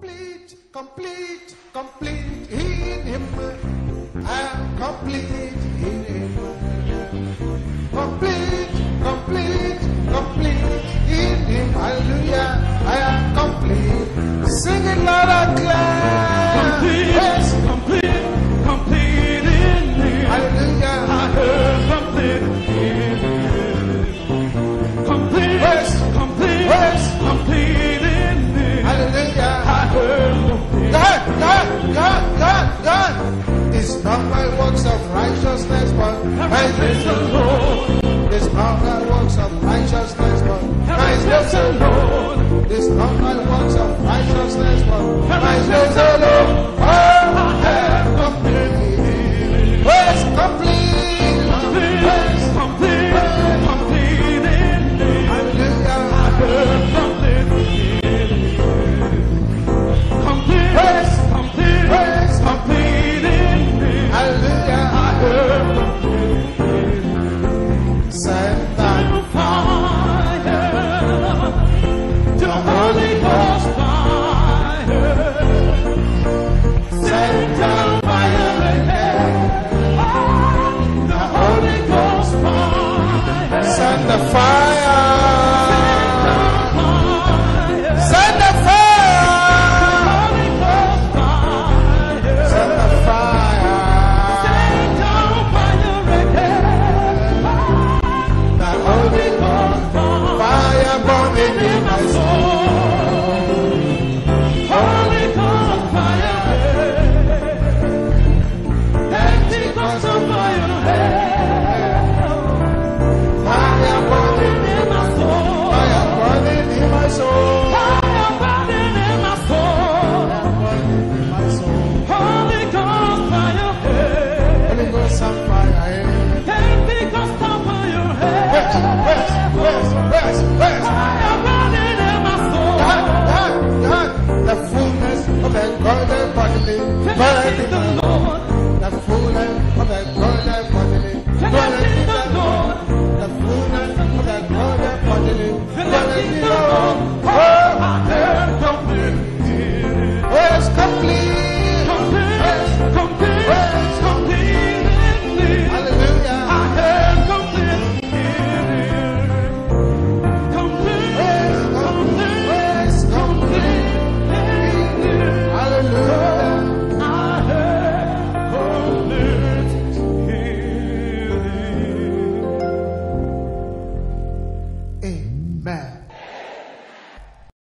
complete, complete, complete in Him. I am complete in Him. Complete, complete, complete in Him. Hallelujah. I am complete.